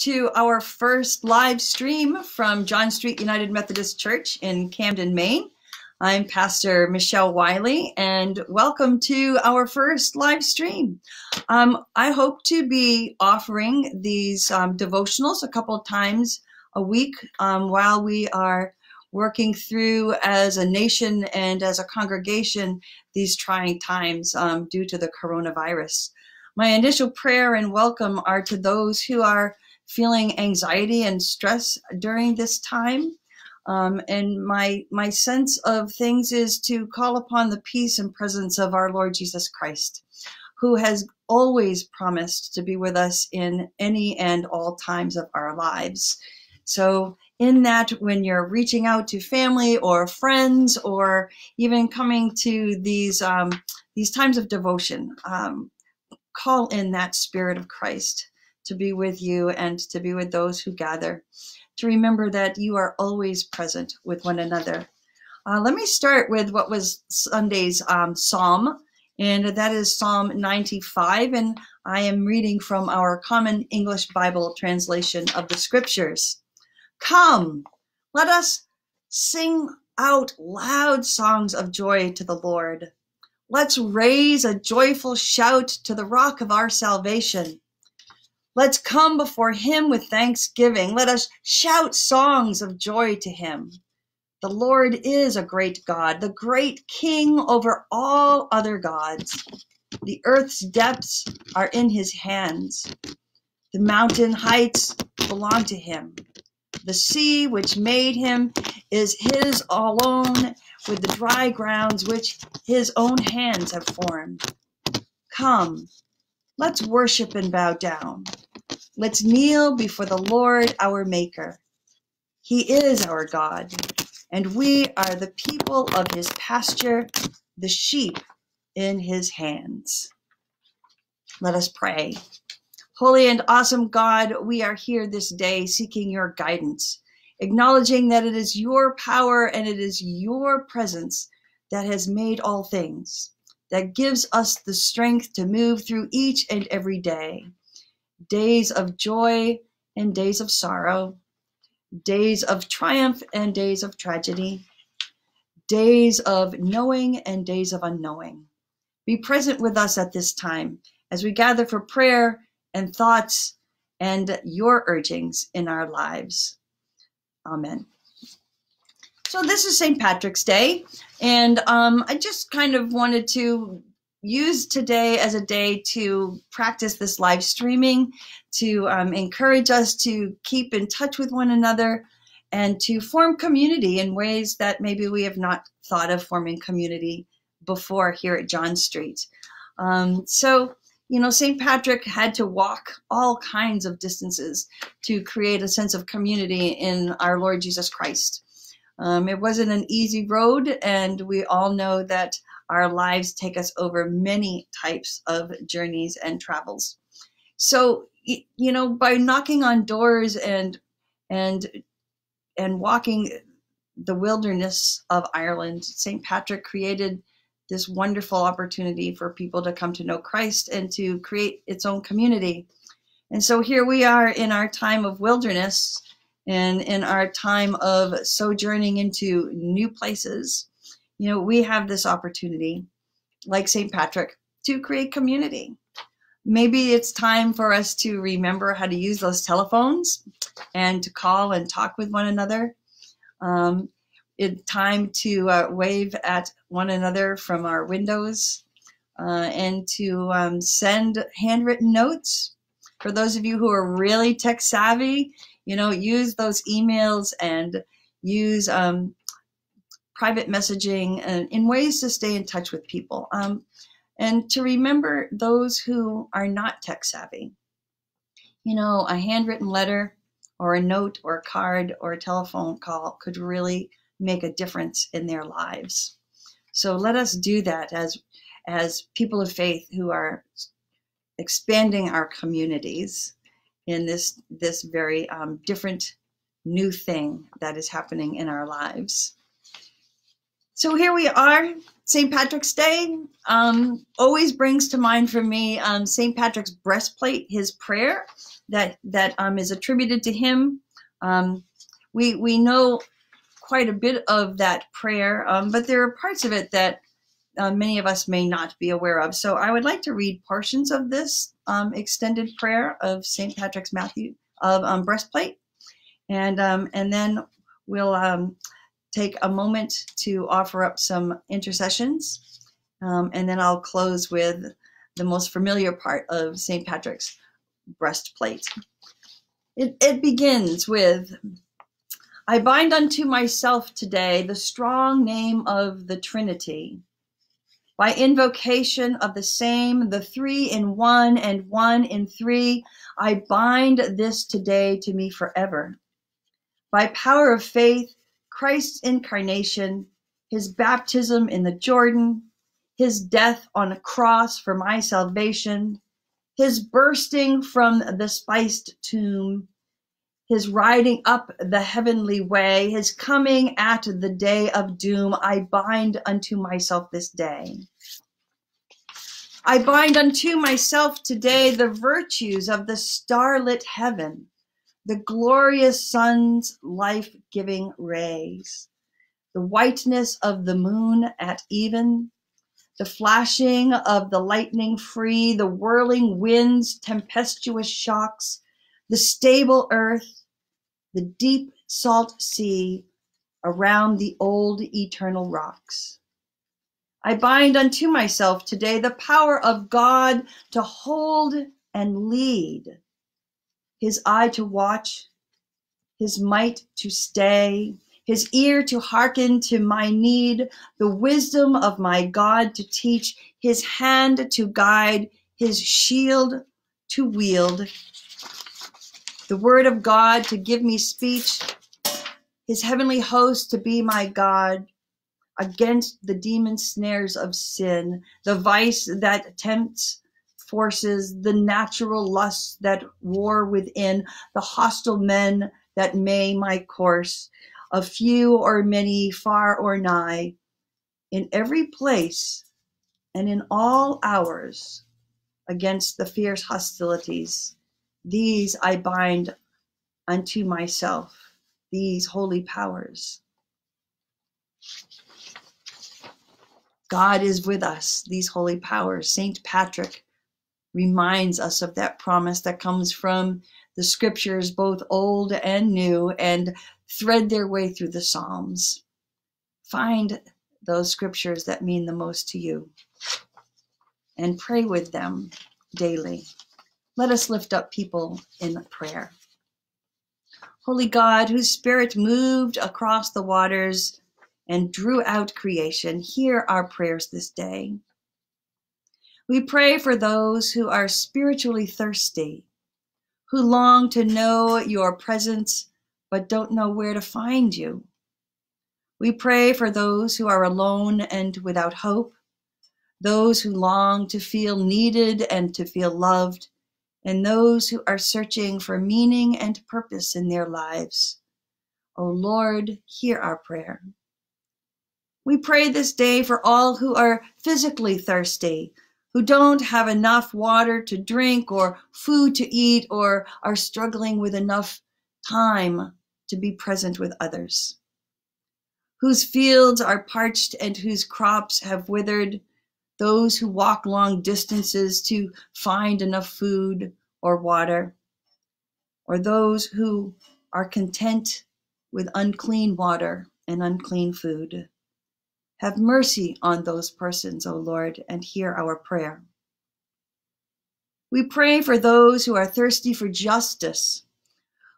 to our first live stream from John Street United Methodist Church in Camden, Maine. I'm Pastor Michelle Wiley, and welcome to our first live stream. I hope to be offering these devotionals a couple of times a week while we are working through as a nation and as a congregation these trying times due to the coronavirus. My initial prayer and welcome are to those who are feeling anxiety and stress during this time. And my sense of things is to call upon the peace and presence of our Lord Jesus Christ, who has always promised to be with us in any and all times of our lives. So in that, when you're reaching out to family or friends, or even coming to these times of devotion, call in that Spirit of Christ to be with you and to be with those who gather, to remember that you are always present with one another. Let me start with what was Sunday's psalm, and that is Psalm 95, and I am reading from our Common English Bible translation of the Scriptures. Come, let us sing out loud songs of joy to the Lord. Let's raise a joyful shout to the rock of our salvation. Let's come before him with thanksgiving. Let us shout songs of joy to him. The Lord is a great God, the great King over all other gods. The earth's depths are in his hands. The mountain heights belong to him. The sea which made him is his alone, with the dry grounds which his own hands have formed. Come, let's worship and bow down. Let's kneel before the Lord our Maker. He is our God, and we are the people of his pasture, the sheep in his hands. Let us pray. Holy and awesome God, we are here this day seeking your guidance, acknowledging that it is your power and it is your presence that has made all things, that gives us the strength to move through each and every day, days of joy and days of sorrow, days of triumph and days of tragedy, days of knowing and days of unknowing. Be present with us at this time as we gather for prayer and thoughts and your urgings in our lives. Amen. So this is St. Patrick's Day, and I just kind of wanted to use today as a day to practice this live streaming, to encourage us to keep in touch with one another and to form community in ways that maybe we have not thought of forming community before here at John Street. So, you know, St. Patrick had to walk all kinds of distances to create a sense of community in our Lord Jesus Christ. It wasn't an easy road, and we all know that our lives take us over many types of journeys and travels. So, you know, by knocking on doors and walking the wilderness of Ireland, St. Patrick created this wonderful opportunity for people to come to know Christ and to create its own community. And so here we are in our time of wilderness and in our time of sojourning into new places. You know, we have this opportunity, like St. Patrick, to create community. Maybe it's time for us to remember how to use those telephones and to call and talk with one another. It's time to wave at one another from our windows and to send handwritten notes. For those of you who are really tech savvy, you know, use those emails and use private messaging in ways to stay in touch with people and to remember those who are not tech savvy. You know, a handwritten letter or a note or a card or a telephone call could really make a difference in their lives. So let us do that as people of faith who are expanding our communities in this very different new thing that is happening in our lives. So here we are, St. Patrick's Day. Always brings to mind for me St. Patrick's Breastplate, his prayer that is attributed to him. We know quite a bit of that prayer, but there are parts of it that many of us may not be aware of. So I would like to read portions of this extended prayer of St. Patrick's Breastplate, and then we'll take a moment to offer up some intercessions, and then I'll close with the most familiar part of St. Patrick's Breastplate. It begins with, "I bind unto myself today the strong name of the Trinity, by invocation of the same, the three in one and one in three, I bind this today to me forever. By power of faith, Christ's incarnation, his baptism in the Jordan, his death on a cross for my salvation, his bursting from the spiced tomb, his riding up the heavenly way, his coming at the day of doom, I bind unto myself this day. I bind unto myself today the virtues of the starlit heaven, the glorious sun's life-giving rays, the whiteness of the moon at even, the flashing of the lightning free, the whirling wind's tempestuous shocks, the stable earth, the deep salt sea around the old eternal rocks. I bind unto myself today the power of God to hold and lead, his eye to watch, his might to stay, his ear to hearken to my need, the wisdom of my God to teach, his hand to guide, his shield to wield, the word of God to give me speech, his heavenly host to be my God, against the demon snares of sin, the vice that tempts forces, the natural lusts that war within, the hostile men that may my course, of few or many, far or nigh, in every place and in all hours, against the fierce hostilities. These I bind unto myself, these holy powers." God is with us, these holy powers. St. Patrick reminds us of that promise that comes from the scriptures, both old and new, and thread their way through the Psalms. Find those scriptures that mean the most to you and pray with them daily. Let us lift up people in prayer. Holy God, whose spirit moved across the waters and drew out creation, hear our prayers this day. We pray for those who are spiritually thirsty, who long to know your presence but don't know where to find you. We pray for those who are alone and without hope, those who long to feel needed and to feel loved, and those who are searching for meaning and purpose in their lives. O Lord, hear our prayer. We pray this day for all who are physically thirsty, who don't have enough water to drink or food to eat, or are struggling with enough time to be present with others, whose fields are parched and whose crops have withered, those who walk long distances to find enough food or water, or those who are content with unclean water and unclean food. Have mercy on those persons, O Lord, and hear our prayer. We pray for those who are thirsty for justice,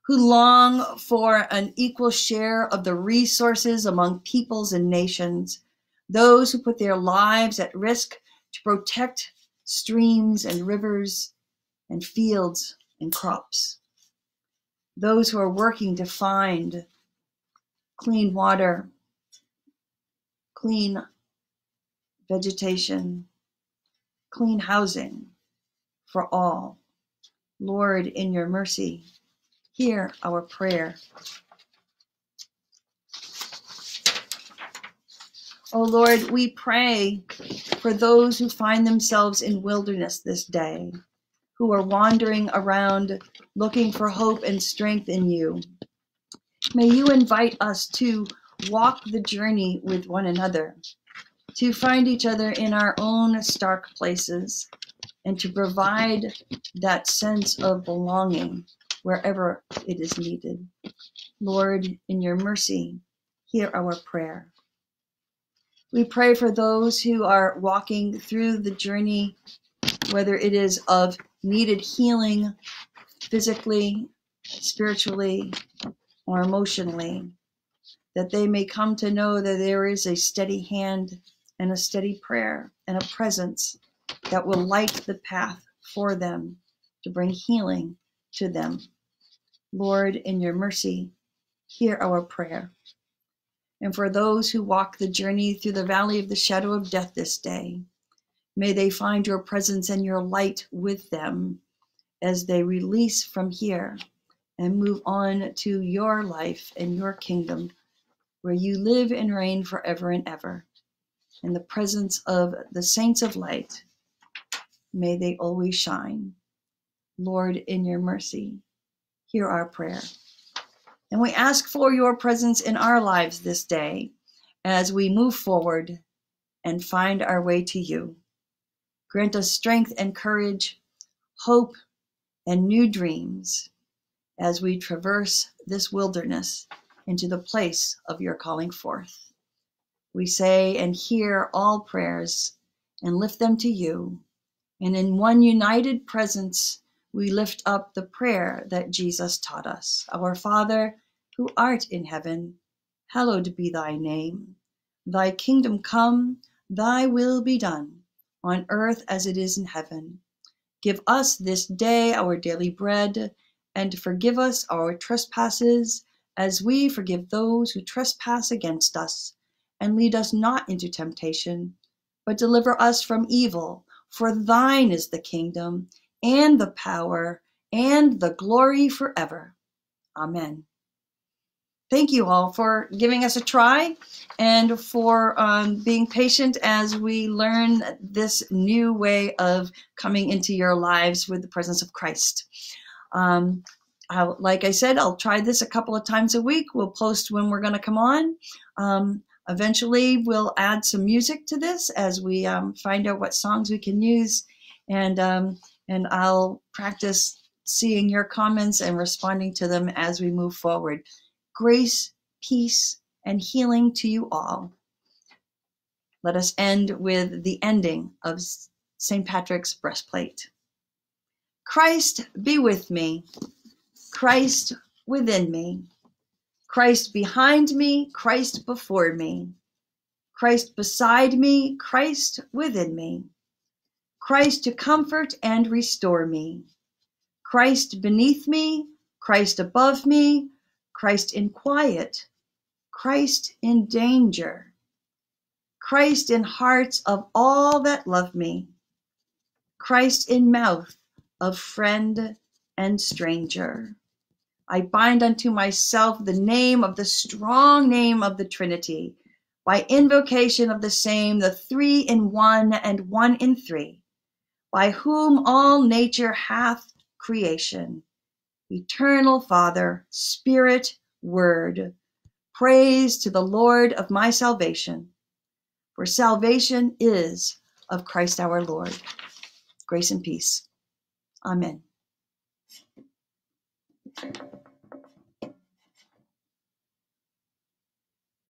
who long for an equal share of the resources among peoples and nations, those who put their lives at risk to protect streams and rivers and fields and crops, those who are working to find clean water, clean vegetation, clean housing for all. Lord, in your mercy, hear our prayer. Oh Lord, we pray for those who find themselves in wilderness this day, who are wandering around looking for hope and strength in you. May you invite us to walk the journey with one another, to find each other in our own stark places, and to provide that sense of belonging wherever it is needed. Lord, in your mercy, hear our prayer. We pray for those who are walking through the journey, whether it is of needed healing physically, spiritually, or emotionally, that they may come to know that there is a steady hand and a steady prayer and a presence that will light the path for them to bring healing to them. Lord, in your mercy, hear our prayer. And for those who walk the journey through the valley of the shadow of death this day, may they find your presence and your light with them as they release from here and move on to your life and your kingdom, where you live and reign forever and ever. In the presence of the saints of light, may they always shine. Lord, in your mercy, hear our prayer. And we ask for your presence in our lives this day as we move forward and find our way to you. Grant us strength and courage, hope and new dreams as we traverse this wilderness into the place of your calling forth. We say and hear all prayers and lift them to you. And in one united presence, we lift up the prayer that Jesus taught us. Our Father, who art in heaven, hallowed be thy name. Thy kingdom come, thy will be done, on earth as it is in heaven. Give us this day our daily bread, and forgive us our trespasses, as we forgive those who trespass against us. And lead us not into temptation, but deliver us from evil. For thine is the kingdom, and the power, and the glory forever. Amen. Thank you all for giving us a try and for being patient as we learn this new way of coming into your lives with the presence of Christ. Like I said, I'll try this a couple of times a week. We'll post when we're going to come on. Eventually, we'll add some music to this as we find out what songs we can use. And I'll practice seeing your comments and responding to them as we move forward. Grace, peace, and healing to you all. Let us end with the ending of St. Patrick's Breastplate. Christ be with me, Christ within me, Christ behind me, Christ before me, Christ beside me, Christ within me, Christ to comfort and restore me, Christ beneath me, Christ above me, Christ in quiet, Christ in danger, Christ in hearts of all that love me, Christ in mouth of friend and stranger. I bind unto myself the name of the strong name of the Trinity, by invocation of the same, the three in one and one in three, by whom all nature hath creation. Eternal Father, Spirit, Word, praise to the Lord of my salvation, for salvation is of Christ our Lord. Grace and peace. Amen.